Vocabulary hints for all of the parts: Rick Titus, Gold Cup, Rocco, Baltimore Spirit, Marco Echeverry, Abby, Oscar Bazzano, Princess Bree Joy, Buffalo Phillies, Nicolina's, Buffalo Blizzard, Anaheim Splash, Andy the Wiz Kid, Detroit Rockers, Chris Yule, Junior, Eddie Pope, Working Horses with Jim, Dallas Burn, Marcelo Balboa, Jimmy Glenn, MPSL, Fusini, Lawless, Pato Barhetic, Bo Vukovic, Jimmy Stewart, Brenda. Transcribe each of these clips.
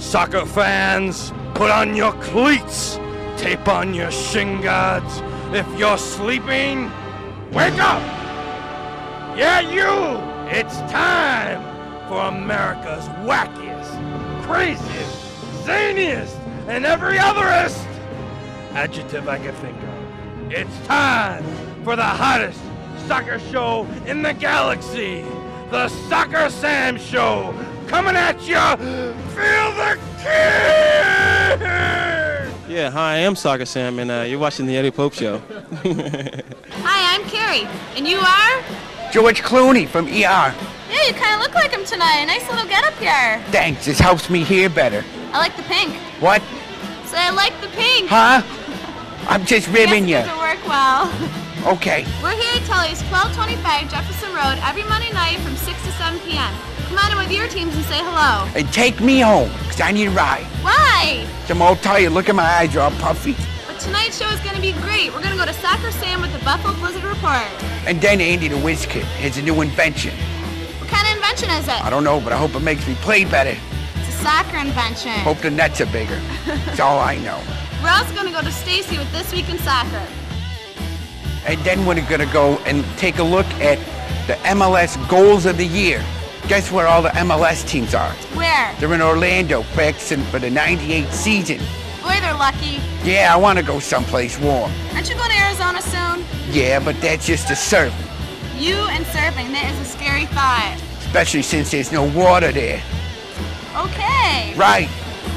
Soccer fans, put on your cleats, tape on your shin guards. If you're sleeping, wake up! Yeah, you! It's time for America's wackiest, craziest, zaniest, and every otherest adjective I can think of. It's time for the hottest soccer show in the galaxy, the Soccer Sam Show, coming at you. Feel the kid! Yeah, hi, I am Soccer Sam, and you're watching the Eddie Pope Show. Hi, I'm Carrie, and you are? George Clooney from ER. Yeah, you kind of look like him tonight. Nice little getup here. Thanks, this helps me hear better. I like the pink. What? So I like the pink. Huh? I'm just ribbing you. It doesn't work well. Okay. We're here at Tully's, 1225 Jefferson Road, every Monday night from 6 to 7 p.m. Come on in with your teams and say hello. And take me home, because I need a ride. Why? I'm all tired. Look at my eyes, you're all puffy. But tonight's show is going to be great. We're going to go to Soccer Sam with the Buffalo Blizzard Report. And then Andy the Whiz Kid has a new invention. What kind of invention is it? I don't know, but I hope it makes me play better. It's a soccer invention. Hope the nets are bigger. That's all I know. We're also going to go to Stacy with This Week in Soccer. And then we're going to go and take a look at the MLS Goals of the Year. Guess where all the MLS teams are? Where? They're in Orlando, practicing for the 98 season. Boy, they're lucky. Yeah, I want to go someplace warm. Aren't you going to Arizona soon? Yeah, but that's just the surf. You and surfing, that is a scary thought. Especially since there's no water there. Okay. Right.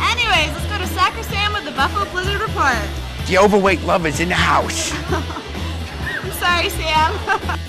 Anyways, let's go to Soccer Sam with the Buffalo Blizzard Report. The overweight lover's in the house. Sorry, Sam.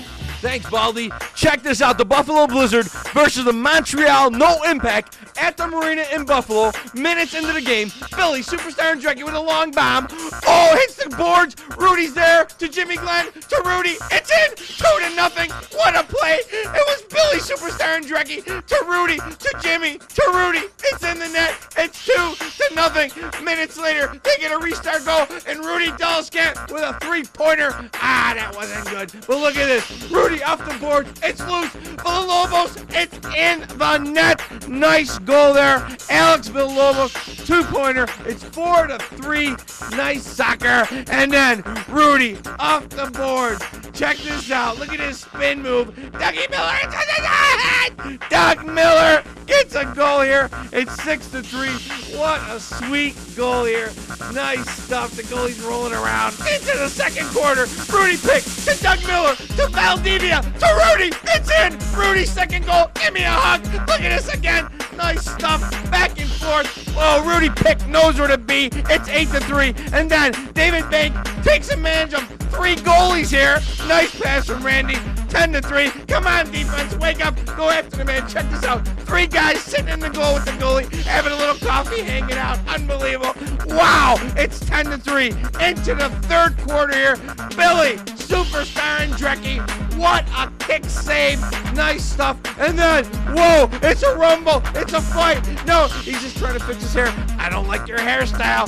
Thanks, Baldy. Check this out. The Buffalo Blizzard versus the Montreal No Impact at the Marina in Buffalo. Minutes into the game, Billy Superstar Andracki with a long bomb. Oh, hits the boards. Rudy's there to Jimmy Glenn to Rudy. It's in. 2-0. What a play. It was Billy Superstar Andracki to Rudy to Jimmy to Rudy. It's in the net. It's 2-0. Minutes later, they get a restart goal, and Rudy Dalskin with a three-pointer. Ah, that wasn't good. But look at this. Rudy off the board. It's loose. Villalobos. It's in the net. Nice goal there. Alex Villalobos, two-pointer. It's 4-3. Nice soccer. And then Rudy off the board. Check this out. Look at his spin move. Dougie Miller. It's in the net. Doug Miller gets a goal here. It's 6-3. What a sweet goal here. Nice stuff. The goalie's rolling around. Into the second quarter. Rudy pick to Doug Miller to Valdivia. To Rudy, it's in! Rudy's second goal, give me a hug! Look at this again, nice stuff, back and forth. Whoa, Rudy Pick knows where to be, it's 8-3. And then David Bank takes advantage of three goalies here. Nice pass from Randy, 10-3. Come on defense, wake up, go after the man, check this out. Three guys sitting in the goal with the goalie, having a little coffee, hanging out, unbelievable. Wow, it's 10-3, into the third quarter here. Billy Superstar Andracki, what a kick save. Nice stuff. And then, whoa, it's a rumble. It's a fight. No, he's just trying to fix his hair. I don't like your hairstyle.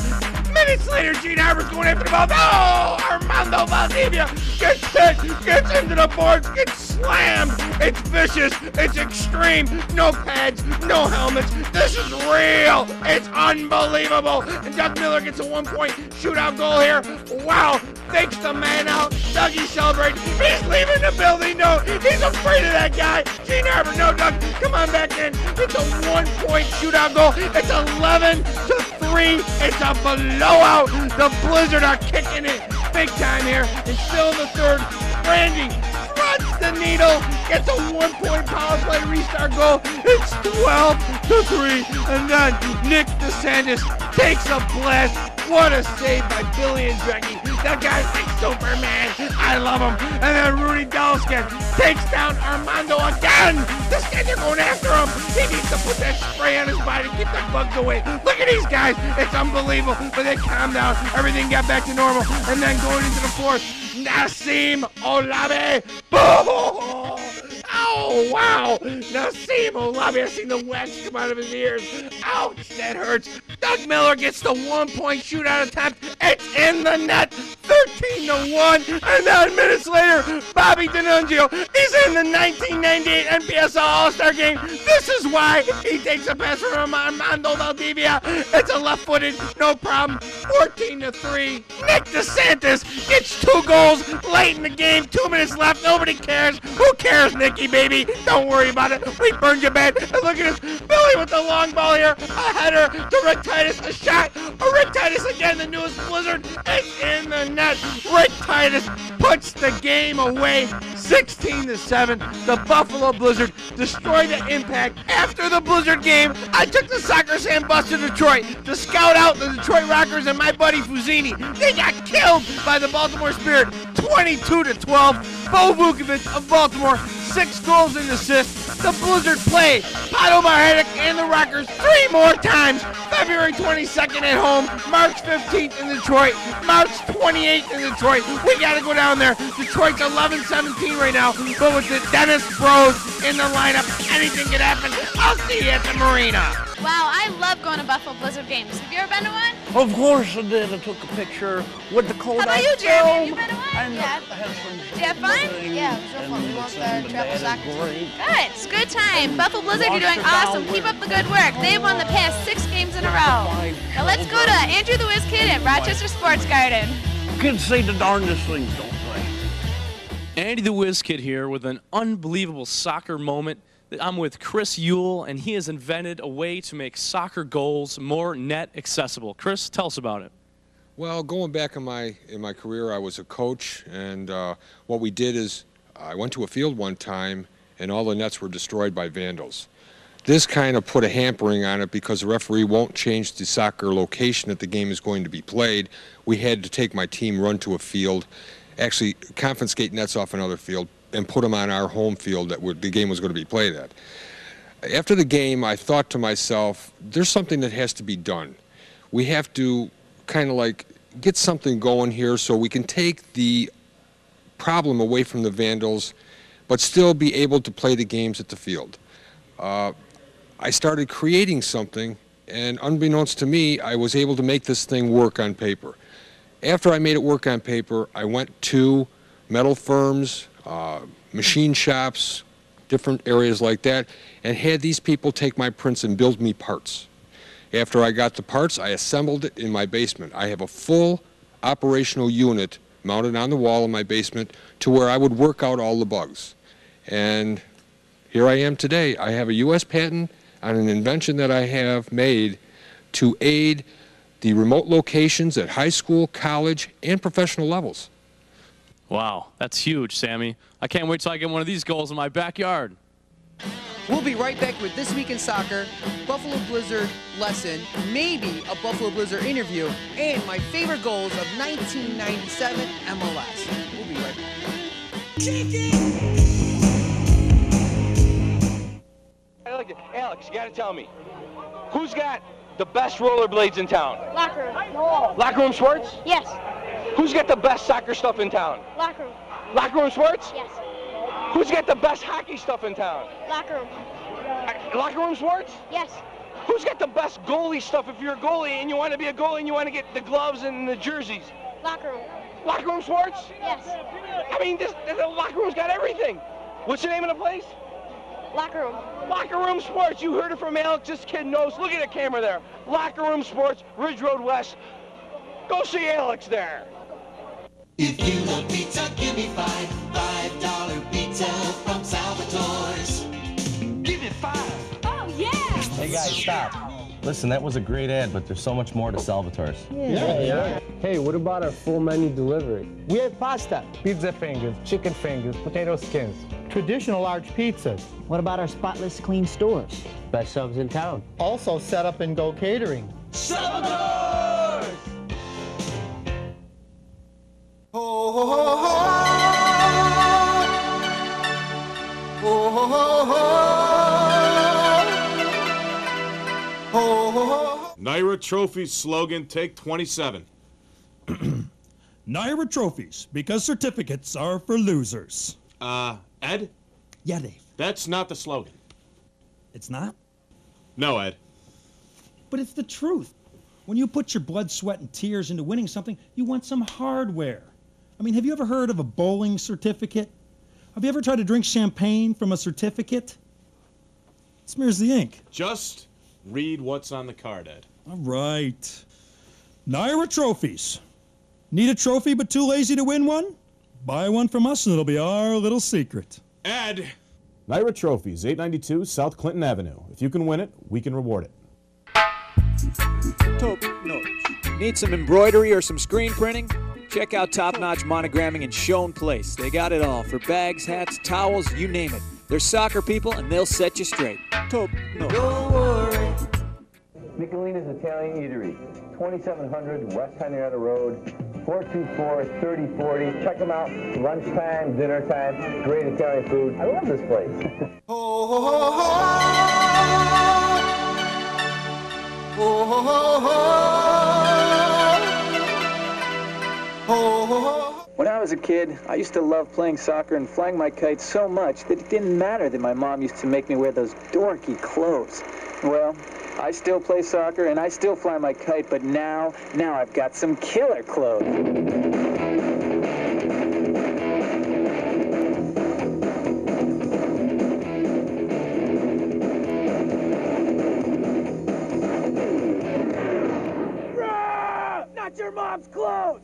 Minutes later, Gene Harper's going after the ball. Oh, Armando Valdivia gets hit, gets into the boards, gets slammed. It's vicious. It's extreme. No pads, no helmets. This is real. It's unbelievable. And Doug Miller gets a one-point shootout goal here. Wow, fakes the man out. Dougie celebrating. He's leaving the building. No, he's afraid of that guy. Gene Harper, no, Doug, come on back in. It's a one-point shootout goal. It's 11-3. It's a blowout. The Blizzard are kicking it big time here. It's still in the third. Randy runs the needle, gets a one-point power play restart goal. It's 12-3. And then Nick DeSantis takes a blast. What a save by Billy Andracki. That guy's like Superman. I love him. And then Rudy Dalskin takes down Armando again. This guy, they're going after him. He needs to put that spray on his body to keep the bugs away. Look at these guys. It's unbelievable. But they calmed down. Everything got back to normal. And then going into the fourth, Nassim Olave. Boom! Oh, wow. Nassim Olave. I've seen the wax come out of his ears. Ouch, that hurts. Doug Miller gets the one-point shootout attempt. It's in the net, 13-1. And 9 minutes later, Bobby DiNunzio is in the 1998 MPSL All-Star Game. This is why he takes a pass from Armando Valdivia. It's a left-footed, no problem, 14-3. Nick DeSantis gets 2 goals late in the game, 2 minutes left. Nobody cares. Who cares, Nicky, baby? Don't worry about it. We burned your bed. And look at this. Billy with the long ball here. A header to Rick Titus. A shot. Rick Titus again, the newest Blizzard. It's in the net. Rick Titus puts the game away, 16-7. The Buffalo Blizzard destroy the Impact. After the Blizzard game, I took the Soccer Sam bus to Detroit to scout out the Detroit Rockers and my buddy Fusini. They got killed by the Baltimore Spirit, 22-12. Bo Vukovic of Baltimore, 6 goals and assists. The Blizzard play Pato Barhetic and the Rockers 3 more times. February 22nd at home, March 15th in Detroit, March 28th in Detroit. We got to go down there. Detroit's 11-17 right now, but with the Dennis Bros in the lineup, anything could happen. I'll see you at the Marina. Wow, I love going to Buffalo Blizzard games. Have you ever been to one? Of course I did. I took a picture with the cold. How about you, Jeremy? Have you been to one? Yeah. Did you have fun? Yeah, it was real fun. We lost our travel soccer team. Good. It's a good time. Buffalo Blizzard, you're doing awesome. Keep up the good work. They've won the past 6 games in a row. Now let's go to Andy the Whiz Kid at Rochester Sports Garden. Kids say the darndest things, don't they? Andy the Whiz Kid here with an unbelievable soccer moment. I'm with Chris Yule, and he has invented a way to make soccer goals more net accessible. Chris, tell us about it. Well, going back in my career, I was a coach, and what we did is I went to a field one time, and all the nets were destroyed by vandals. This kind of put a hampering on it because the referee won't change the soccer location that the game is going to be played. We had to take my team, run to a field, actually confiscate nets off another field, and put them on our home field that the game was going to be played at. After the game, I thought to myself, there's something that has to be done. We have to kind of like get something going here so we can take the problem away from the vandals, but still be able to play the games at the field. I started creating something, and unbeknownst to me, I was able to make this thing work on paper. After I made it work on paper, I went to metal firms, machine shops, different areas like that, and had these people take my prints and build me parts. After I got the parts, I assembled it in my basement. I have a full operational unit mounted on the wall in my basement to where I would work out all the bugs. And here I am today. I have a U.S. patent on an invention that I have made to aid the remote locations at high school, college, and professional levels. Wow, that's huge, Sammy. I can't wait till I get one of these goals in my backyard. We'll be right back with This Week in Soccer, Buffalo Blizzard lesson, maybe a Buffalo Blizzard interview, and my favorite goals of 1997 MLS. We'll be right back. I like it. Alex, you gotta tell me, who's got the best rollerblades in town? Locker room. Locker room Schwartz? Yes. Who's got the best soccer stuff in town? Locker room. Locker room Schwartz? Yes. Who's got the best hockey stuff in town? Locker room. Locker room Schwartz? Yes. Who's got the best goalie stuff if you're a goalie and you want to be a goalie and you want to get the gloves and the jerseys? Locker room. Locker room Schwartz? Yes. I mean, the locker room's got everything. What's the name of the place? Locker room. Locker room Sports. You heard it from Alex. This kid knows. Look at the camera there. Locker room Sports, Ridge Road West. Go see Alex there. If you love pizza, give me five. $5 pizza from Salvatore's. Give me 5. Oh, yeah. Hey, guys, stop. Listen, that was a great ad, but there's so much more to Salvatore's. Yeah. Hey, what about our full menu delivery? We have pasta, pizza fingers, chicken fingers, potato skins, traditional large pizzas. What about our spotless clean stores? Best subs in town. Also set up and go catering. Salvatore's! Oh, ho, ho, ho. Oh, ho, ho, ho. Naira Trophy's slogan, take 27. Naira Trophies, because certificates are for losers. Ed? Yeah, Dave. That's not the slogan. It's not? No, Ed. But it's the truth. When you put your blood, sweat, and tears into winning something, you want some hardware. I mean, have you ever heard of a bowling certificate? Have you ever tried to drink champagne from a certificate? It smears the ink. Just read what's on the card, Ed. All right. Naira trophies. Need a trophy but too lazy to win one? Buy one from us and it'll be our little secret. Ed! Naira Trophies, 892 South Clinton Avenue. If you can win it, we can reward it. Need some embroidery or some screen printing? Check out top-notch monogramming and Shown Place. They got it all for bags, hats, towels, you name it. They're soccer people and they'll set you straight. Don't worry. Nicolina's Italian Eatery, 2700 West Henrietta Road, 424-3040. Check them out. Lunchtime, dinner time, great Italian food. I love this place. Oh, ho, ho, ho. Oh, ho, ho, ho. Oh, ho, ho. When I was a kid, I used to love playing soccer and flying my kite so much that it didn't matter that my mom used to make me wear those dorky clothes. Well, I still play soccer and I still fly my kite, but now I've got some killer clothes. Not your mom's clothes!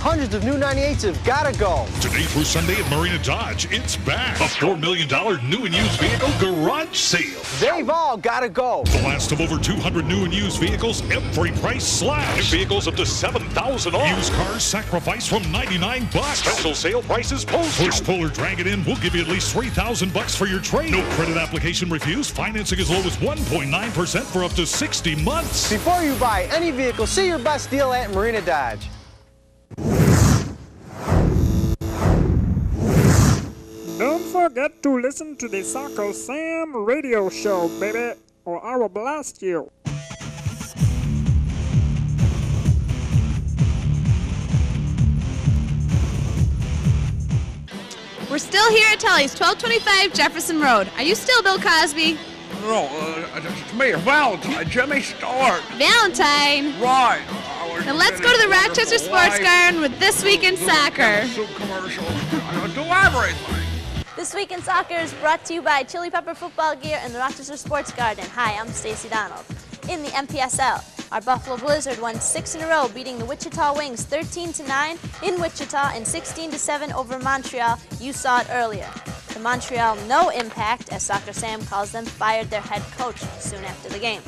Hundreds of new 98s have got to go. Today through Sunday at Marina Dodge, it's back. A $4 million new and used vehicle garage sale. They've all got to go. The last of over 200 new and used vehicles, every price slash. New vehicles up to $7,000 off. Used cars sacrificed from $99. Special sale prices posted. Push, pull, or drag it in. We'll give you at least $3,000 for your trade. No credit application refused. Financing as low as 1.9% for up to 60 months. Before you buy any vehicle, see your best deal at Marina Dodge. Don't forget to listen to the Soccer Sam radio show, baby, or I will blast you. We're still here at Tully's, 1225 Jefferson Road. Are you still Bill Cosby? No, it's me, Valentine, Jimmy Stewart. Valentine. Right. Now let's go to the Rochester Sports Garden with This Week in Soccer. Soup commercials. I do everything. This Week in Soccer is brought to you by Chili Pepper Football Gear and the Rochester Sports Garden. Hi, I'm Stacy Donald. In the MPSL, our Buffalo Blizzard won 6 in a row, beating the Wichita Wings 13-9 in Wichita and 16-7 over Montreal. You saw it earlier. The Montreal No Impact, as Soccer Sam calls them, fired their head coach soon after the game.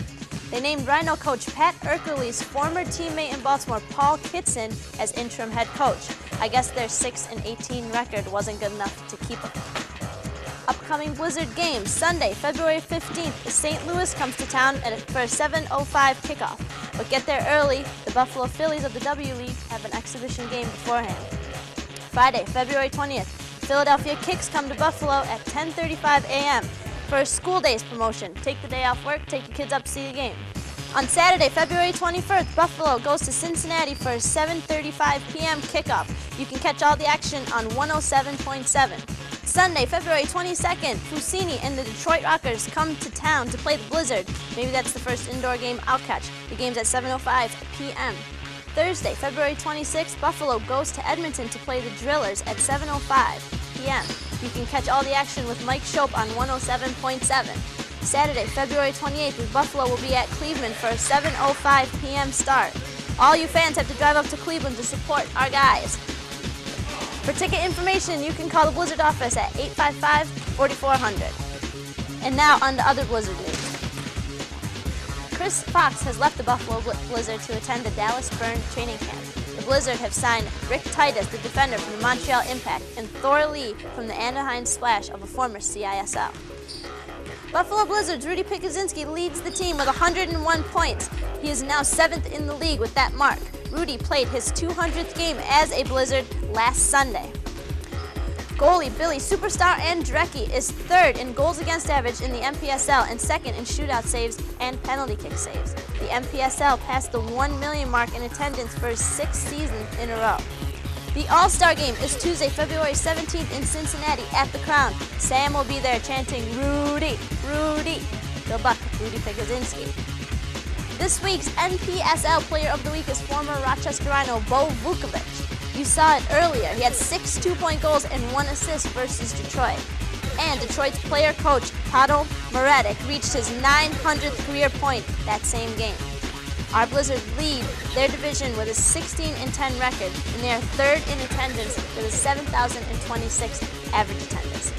They named Rhino coach Pat Erckerly's former teammate in Baltimore, Paul Kitson, as interim head coach. I guess their 6-18 record wasn't good enough to keep him. Upcoming Blizzard games, Sunday, February 15th, the St. Louis comes to town for a 7:05 kickoff. But get there early, the Buffalo Phillies of the W League have an exhibition game beforehand. Friday, February 20th, Philadelphia Kicks come to Buffalo at 10:35 a.m. for a school day's promotion. Take the day off work, take your kids up to see the game. On Saturday, February 21st, Buffalo goes to Cincinnati for a 7:35 p.m. kickoff. You can catch all the action on 107.7. Sunday, February 22nd, Fusini and the Detroit Rockers come to town to play the Blizzard. Maybe that's the first indoor game I'll catch. The game's at 7:05 p.m. Thursday, February 26th, Buffalo goes to Edmonton to play the Drillers at 7:05 p.m. You can catch all the action with Mike Shope on 107.7. Saturday, February 28th, Buffalo will be at Cleveland for a 7:05 p.m. start. All you fans have to drive up to Cleveland to support our guys. For ticket information, you can call the Blizzard office at 855-4400. And now on to other Blizzard news. Chris Fox has left the Buffalo Blizzard to attend the Dallas Burn training camp. The Blizzard have signed Rick Titus, the defender from the Montreal Impact, and Thor Lee from the Anaheim Splash of a former CISL. Buffalo Blizzard's Rudy Pikuzinski leads the team with 101 points. He is now 7th in the league with that mark. Rudy played his 200th game as a Blizzard last Sunday. Goalie Billy Superstar Andracki is 3rd in goals against average in the MPSL and 2nd in shootout saves and penalty kick saves. The MPSL passed the 1 million mark in attendance for his 6th season in a row. The All-Star Game is Tuesday, February 17th in Cincinnati at the Crown. Sam will be there chanting, "Rudy, Rudy." Good luck, Rudy Pikuzinski. This week's MPSL Player of the Week is former Rochesterino Bo Vukovic. You saw it earlier. He had 6 two-point-point goals and 1 assist versus Detroit. And Detroit's player coach, Pavel Maradek, reached his 900th career point that same game. Our Blizzard lead their division with a 16-10 record, and they are third in attendance with a 7,026 average attendance.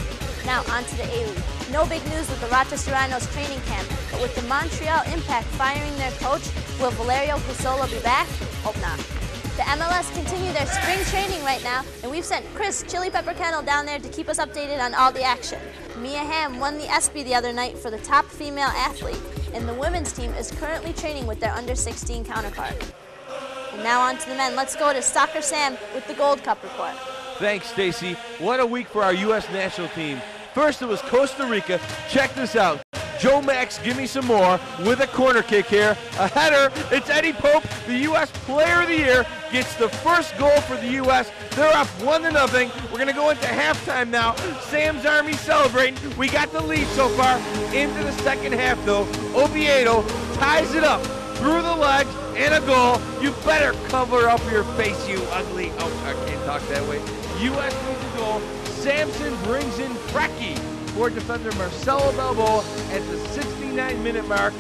Now on to the A-League. No big news with the Rochesterino's training camp, but with the Montreal Impact firing their coach, will Valerio Puzzolo be back? Hope not. The MLS continue their spring training right now, and we've sent Chris Chili Pepper Kennel down there to keep us updated on all the action. Mia Hamm won the ESPY the other night for the top female athlete, and the women's team is currently training with their under-16 counterpart. And now on to the men. Let's go to Soccer Sam with the Gold Cup report. Thanks, Stacy. What a week for our U.S. national team. First, it was Costa Rica. Check this out. Joe Max, give me some more, with a corner kick here, a header, it's Eddie Pope, the U.S. Player of the Year, gets the first goal for the U.S. They're up 1-0. We're going to go into halftime now. Sam's Army celebrating. We got the lead so far. Into the second half, though, Oviedo ties it up through the legs and a goal. You better cover up your face, you ugly. Oh, I can't talk that way. U.S. needs a goal. Sampson brings in Preki for defender Marcelo Balboa at the 69-minute mark.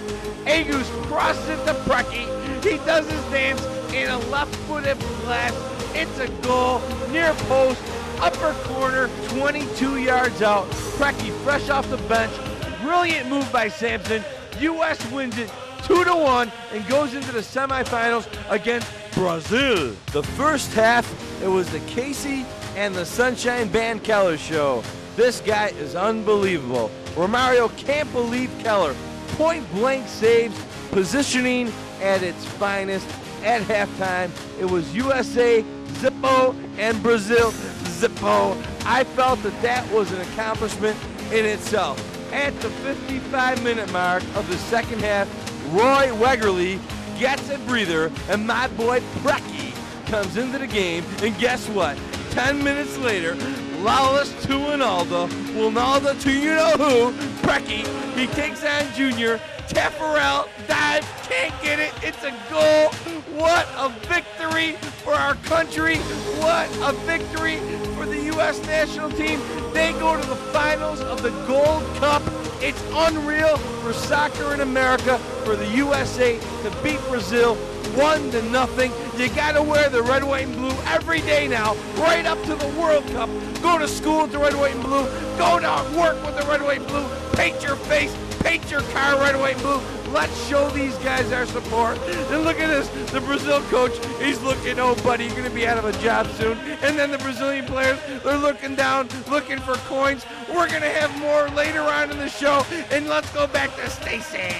Agus crosses it to Preki. He does his dance in a left-footed blast. It's a goal, near post, upper corner, 22 yards out. Preki fresh off the bench. Brilliant move by Sampson. U.S. wins it 2-1 and goes into the semifinals against Brazil. The first half, it was the Casey and the Sunshine Band Keller show. This guy is unbelievable. Romario can't believe Keller. Point blank saves, positioning at its finest. At halftime, it was USA, Zippo, and Brazil, Zippo. I felt that that was an accomplishment in itself. At the 55-minute mark of the second half, Roy Wegerly gets a breather, and my boy Preki comes into the game, and guess what? 10 minutes later, Lawless to Winalda, Winalda to you-know-who, Preki. He takes on Junior, Taffarel dives, can't get it, it's a goal. What a victory for our country. What a victory for the U.S. national team. They go to the finals of the Gold Cup. It's unreal for Soccer in America, for the USA to beat Brazil 1-0. You gotta wear the red, white, and blue every day now, right up to the World Cup. Go to school with the red, white, and blue. Go to work with the red, white, and blue. Paint your face, paint your car red, white, and blue. Let's show these guys our support. And look at this, the Brazil coach, he's looking, oh buddy, you're gonna be out of a job soon. And then the Brazilian players, they're looking down, looking for coins. We're gonna have more later on in the show. And let's go back to Stacy.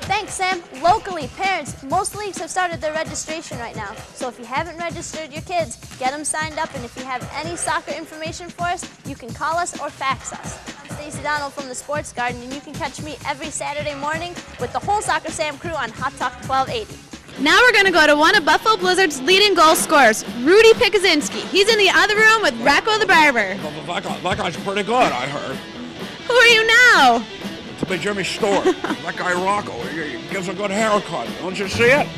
Thanks, Sam. Locally, parents, most leagues have started their registration right now. So if you haven't registered your kids, get them signed up. And if you have any soccer information for us, you can call us or fax us. I'm Stacey Donald from the Sports Garden, and you can catch me every Saturday morning with the whole Soccer Sam crew on Hot Talk 1280. Now we're going to go to one of Buffalo Blizzard's leading goal scorers, Rudy Pikuzinski. He's in the other room with Rocco the Barber. That guy's pretty good, I heard. Who are you now? By Jimmy Stewart. That guy Rocco, he gives a good haircut. Don't you see it?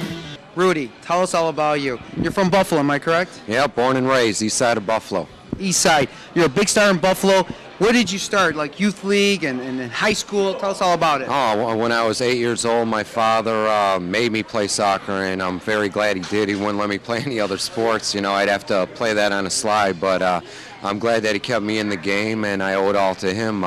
Rudy, tell us all about you. You're from Buffalo, am I correct? Yeah, born and raised, east side of Buffalo. East side. You're a big star in Buffalo. Where did you start, like youth league and in high school? Tell us all about it. Oh, when I was 8 years old, my father made me play soccer, and I'm very glad he did. He wouldn't let me play any other sports. You know, I'd have to play that on a slide, but I'm glad that he kept me in the game, and I owe it all to him.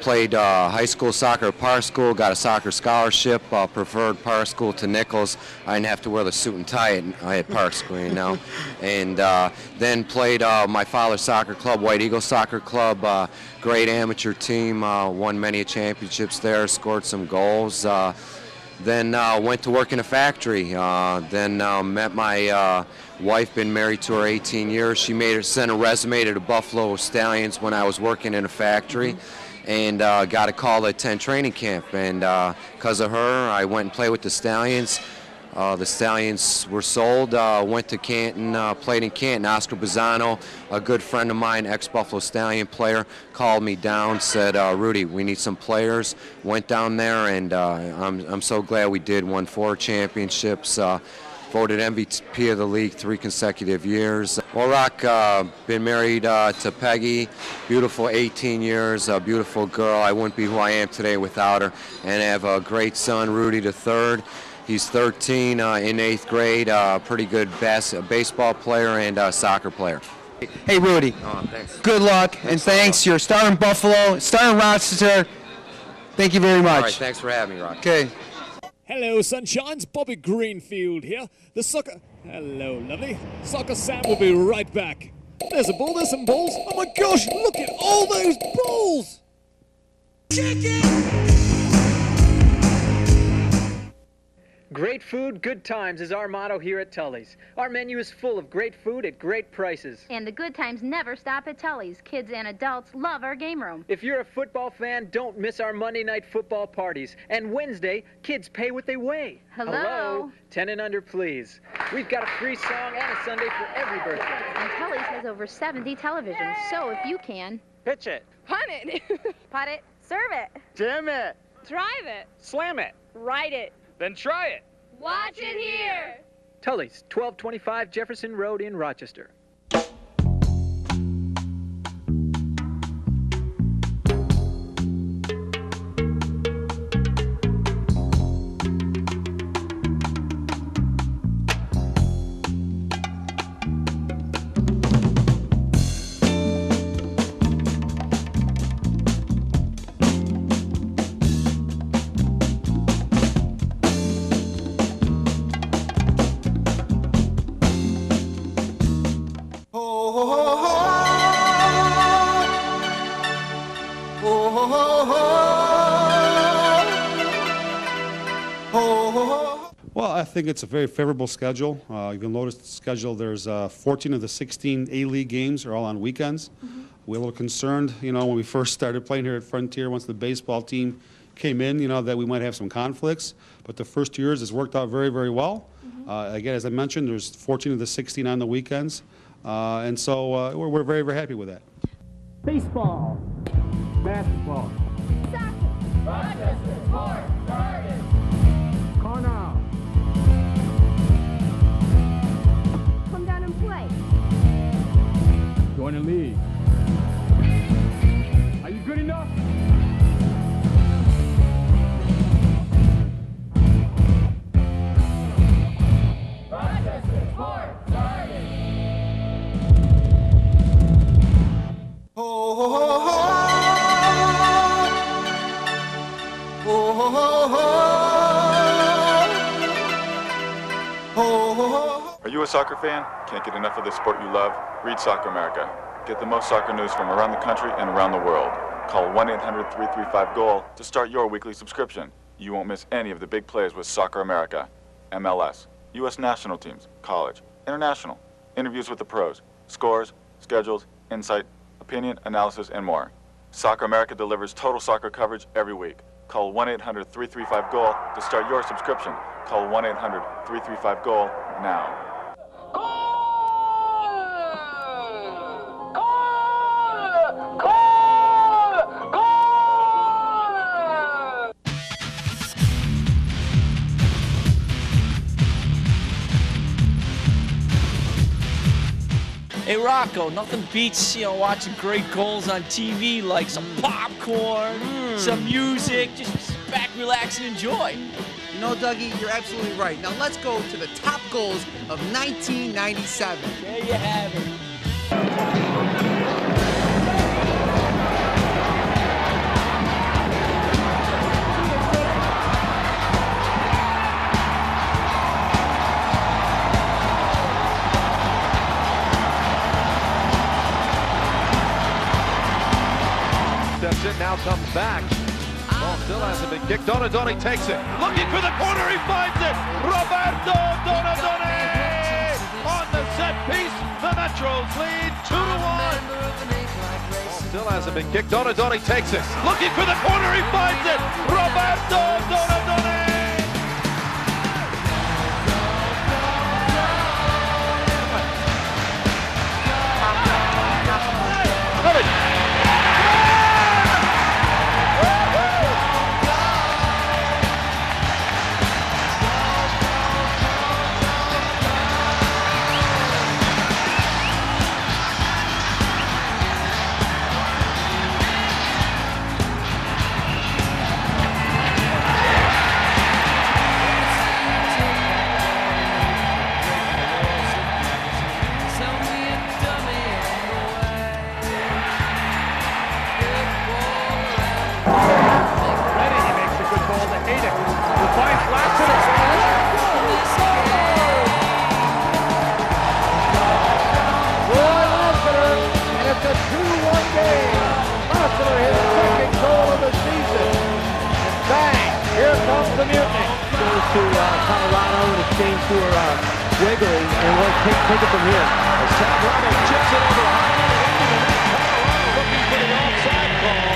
Played high school soccer at Par School, got a soccer scholarship, preferred Par School to Nichols. I didn't have to wear the suit and tie at Par School, you know. And then played my father's soccer club, White Eagle Soccer Club, great amateur team, won many championships there, scored some goals. Then went to work in a factory. Then met my wife, been married to her 18 years. She sent a resume to the Buffalo Stallions when I was working in a factory. And got a call to attend training camp, and because of her, I went and played with the Stallions. The Stallions were sold, went to Canton, played in Canton. Oscar Bazzano, a good friend of mine, ex-Buffalo Stallion player, called me down, said, Rudy, we need some players. Went down there, and I'm so glad we did. Won 4 championships, voted MVP of the league 3 consecutive years. Well, Rock, been married to Peggy, beautiful 18 years, a beautiful girl. I wouldn't be who I am today without her. And I have a great son, Rudy III. He's 13, in 8th grade, pretty good baseball player and soccer player. Hey, Rudy. Oh, thanks. Good luck, and thanks. You're a star in Buffalo, star in Rochester. Thank you very much. All right, thanks for having me, Rock. Okay. Hello, Sunshines. Bobby Greenfield here. The soccer... Hello, lovely. Soccer Sam will be right back. There's a ball, there's some balls. Oh, my gosh, look at all those balls! Chicken! Great food, good times is our motto here at Tully's. Our menu is full of great food at great prices. And the good times never stop at Tully's. Kids and adults love our game room. If you're a football fan, don't miss our Monday night football parties. And Wednesday, kids pay what they weigh. Hello? Hello. 10 and under, please. We've got a free song and a Sunday for every birthday. And Tully's has over 70 televisions, so if you can... Pitch it. Punt it. Pot it. Serve it. Jam it. Drive it. Slam it. Ride it. Then try it. Watch it here. Tully's, 1225 Jefferson Road in Rochester. I think it's a very favorable schedule. You can notice the schedule. There's 14 of the 16 A-League games are all on weekends. Mm-hmm. We're a little concerned, you know, when we first started playing here at Frontier, once the baseball team came in, you know, that we might have some conflicts. But the first 2 years, it's worked out very, very well. Mm-hmm. Again, as I mentioned, there's 14 of the 16 on the weekends. And so we're very, very happy with that. Baseball. Basketball. Soccer. Rochester Sports Garden. Cornell. Join the league. Are you good enough? Rochester Sports Garden. Ho, ho, ho, ho. Ho, ho, ho, ho. Ho, ho, ho. Are you a soccer fan? Can't get enough of the sport you love? Read Soccer America. Get the most soccer news from around the country and around the world. Call 1-800-335-GOAL to start your weekly subscription. You won't miss any of the big plays with Soccer America. MLS, U.S. national teams, college, international, interviews with the pros, scores, schedules, insight, opinion, analysis, and more. Soccer America delivers total soccer coverage every week. Call 1-800-335-GOAL to start your subscription. Call 1-800-335-GOAL now. Hey, Rocco, nothing beats, you know, watching great goals on TV, like some popcorn, some music, just sit back, relax, and enjoy. You know, Dougie, you're absolutely right. Now let's go to the top goals of 1997. There you have it. Now comes back. Ball still hasn't been kicked. Donadoni takes it. Looking for the corner, he finds it. Roberto Donadoni on the set piece. The Metros lead 2-1. Ball still hasn't been kicked. Donadoni takes it. Looking for the corner, he finds it. Roberto Donadoni. things to her wiggly, and we'll take it from here. Sabrano chips it over high and into the net. Colorado looking for the offside call.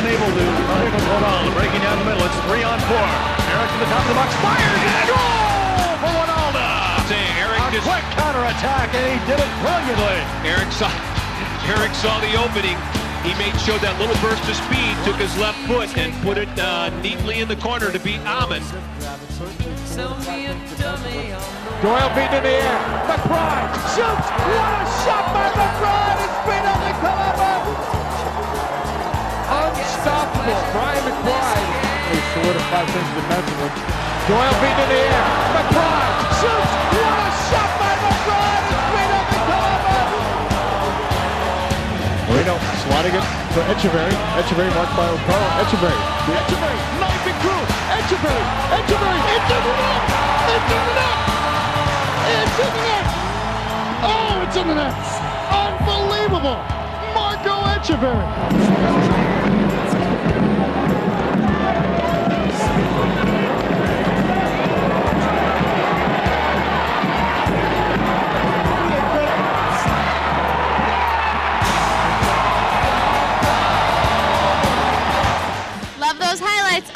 Unable to hold on, breaking down the middle, it's 3-on-4. Eric to the top of the box, fires and a goal for Ronaldo. Quick counter-attack, and he did it brilliantly. Eric saw the opening. He showed that little burst of speed, took his left foot and put it neatly in the corner to beat Amon. Doyle beat in the air, McBride shoots, what a shot by McBride, it's 3-0 Colorado. Unstoppable. Brian McBride. They solidified things defensively. Doyle beat in the air. McBride shoots. What a shot by McBride. It's made up in Colorado. Moreno sliding it for Echeverry. Echeverry marked by O'Connell. Echeverry. Echeverry. Knife and crew. Echeverry. Echeverry. Into the net. Into the net. Into the net. Oh, it's in the net. Unbelievable. Marco Echeverry.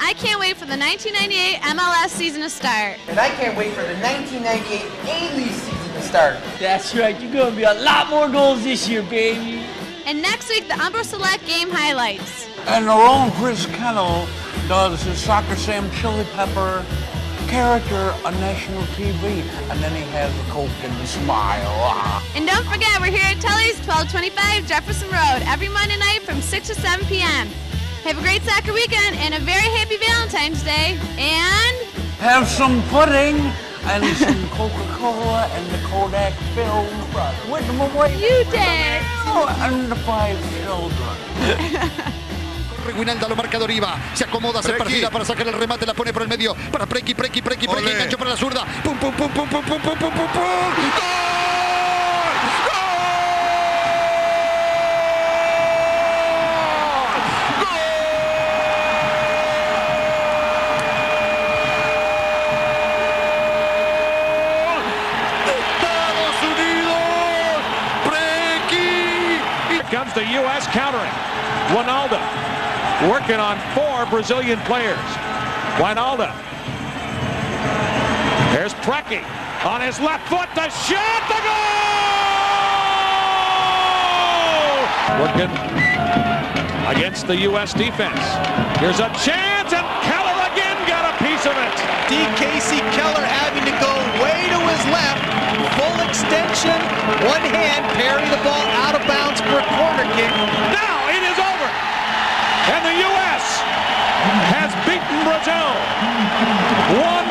I can't wait for the 1998 MLS season to start. And I can't wait for the 1998 A-League season to start. That's right, you're going to be a lot more goals this year, baby. And next week, the Umbro Select game highlights. And our own Chris Kennel does his Soccer Sam Chili Pepper character on national TV. And then he has a Coke and a smile. And don't forget, we're here at Tully's, 1225 Jefferson Road, every Monday night from 6 to 7 p.m. Have a great soccer weekend and a very happy Valentine's Day, and... have some pudding and some Coca-Cola and the Kodak film with the you did! And the 5 children. Winalda lo marca de Oriva, se acomoda, se perfila para sacar el remate, la pone por el medio, para Preki, enganchó para la zurda, pum, pum, pum, pum, pum, pum, pum, pum, pum, pum. The U.S. countering. Wijnaldum working on 4 Brazilian players. Wijnaldum. There's Preki on his left foot. The shot, the goal! Working against the U.S. defense. Here's a chance, and Keller again got a piece of it. Casey Keller having to go way to his left. Full extension, one hand, parrying the ball out of bounds for a corner kick. Now it is over, and the U.S. has beaten Brazil. One